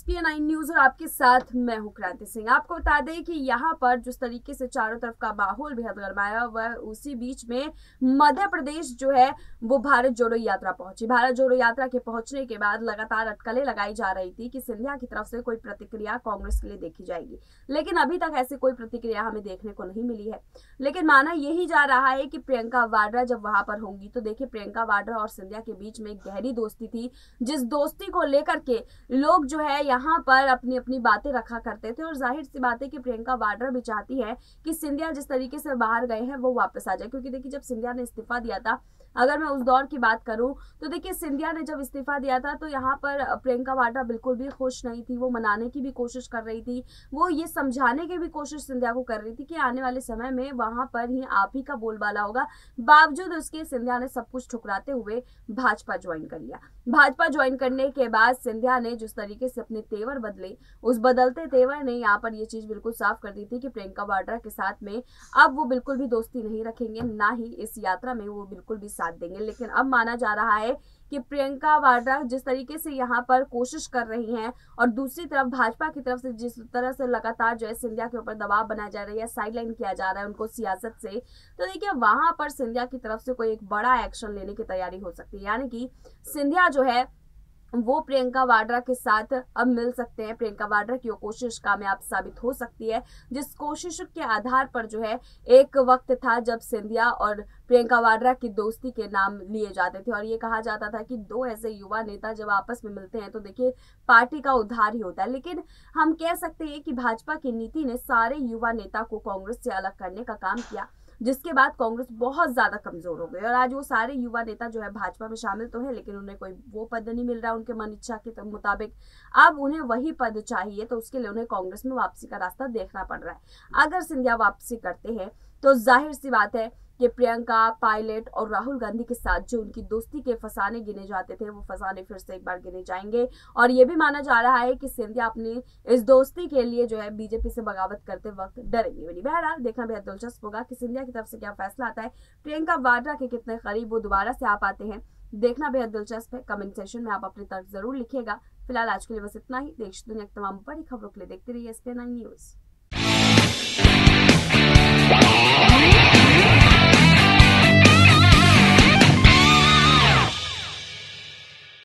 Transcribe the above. SPN9 news और आपके साथ मैं हूं क्रांति सिंह। आपको बता दें कि यहां पर जिस तरीके से चारों तरफ का माहौल बेहद गरमाया हुआ है, उसी बीच में मध्य प्रदेश जो है वो भारत जोड़ो यात्रा पहुंची। भारत जोड़ो यात्रा के पहुंचने के बाद लगातार अटकलें लगाई जा रही थी कि सिंधिया की तरफ से कोई प्रतिक्रिया कांग्रेस के लिए देखी जाएगी, लेकिन अभी तक ऐसी कोई प्रतिक्रिया हमें देखने को नहीं मिली है। लेकिन माना यही जा रहा है कि प्रियंका वाड्रा जब वहां पर होंगी तो देखिए, प्रियंका वाड्रा और सिंधिया के बीच में गहरी दोस्ती थी, जिस दोस्ती को लेकर के लोग जो है यहाँ पर अपनी अपनी बातें रखा करते थे। और जाहिर सी बात है कि प्रियंका वाड्रा भी चाहती है कि सिंधिया जिस तरीके से बाहर गए हैं वो वापस आ जाए, क्योंकि देखिए जब सिंधिया ने इस्तीफा दिया था, अगर मैं उस दौर की बात करूं तो देखिए सिंधिया ने जब इस्तीफा दिया था तो यहाँ पर प्रियंका वाड्रा बिल्कुल भी खुश नहीं थी। वो मनाने की भी कोशिश कर रही थी, वो ये समझाने की भी कोशिश सिंधिया को कर रही थी कि आने वाले समय में वहां पर ही आप ही का बोलबाला होगा। बावजूद उसके सिंधिया ने सब कुछ ठुकराते हुए भाजपा ज्वाइन कर लिया। भाजपा ज्वाइन करने के बाद सिंधिया ने जिस तरीके से अपने तेवर बदले, उस बदलते तेवर ने यहाँ पर ये चीज बिल्कुल साफ कर दी थी कि प्रियंका वाड्रा के साथ में अब वो बिल्कुल भी दोस्ती नहीं रखेंगे, ना ही इस यात्रा में वो बिल्कुल भी साथ देंगे। लेकिन अब माना जा रहा है कि प्रियंका वाड्रा जिस तरीके से यहाँ पर कोशिश कर रही हैं और दूसरी तरफ भाजपा की तरफ से जिस तरह से लगातार जो है सिंधिया के ऊपर दबाव बनाया जा रहा है, साइडलाइन किया जा रहा है उनको सियासत से, तो देखिए वहां पर सिंधिया की तरफ से कोई एक बड़ा एक्शन लेने की तैयारी हो सकती है। यानी कि सिंधिया जो है वो प्रियंका वाड्रा के साथ अब मिल सकते हैं। प्रियंका वाड्रा की वो कोशिश कामयाब साबित हो सकती है, जिस कोशिश के आधार पर जो है एक वक्त था जब सिंधिया और प्रियंका वाड्रा की दोस्ती के नाम लिए जाते थे और ये कहा जाता था कि दो ऐसे युवा नेता जब आपस में मिलते हैं तो देखिए पार्टी का उद्धार ही होता है। लेकिन हम कह सकते हैं कि भाजपा की नीति ने सारे युवा नेता को कांग्रेस से अलग करने का काम किया, जिसके बाद कांग्रेस बहुत ज्यादा कमजोर हो गई और आज वो सारे युवा नेता जो है भाजपा में शामिल तो हैं, लेकिन उन्हें कोई वो पद नहीं मिल रहा उनके मन इच्छा के मुताबिक। अब उन्हें वही पद चाहिए, तो उसके लिए उन्हें कांग्रेस में वापसी का रास्ता देखना पड़ रहा है। अगर सिंधिया वापसी करते हैं तो जाहिर सी बात है कि प्रियंका, पायलट और राहुल गांधी के साथ जो उनकी दोस्ती के फसाने गिने जाते थे, वो फसाने फिर से एक बार गिने जाएंगे। और ये भी माना जा रहा है कि सिंधिया अपनी इस दोस्ती के लिए जो है बीजेपी से बगावत करते वक्त डरेंगी वाली। बहरहाल देखना बेहद दिलचस्प होगा कि सिंधिया की तरफ से क्या फैसला आता है, प्रियंका वाड्रा के कितने करीब वो दोबारा से आ पाते हैं, देखना बेहद दिलचस्प है। कमेंट सेक्शन में आप अपनी तर्क जरूर लिखिएगा। फिलहाल आज के लिए बस इतना ही। देश दुनिया की तमाम बड़ी खबरों के लिए देखते रहिए SPN9 न्यूज।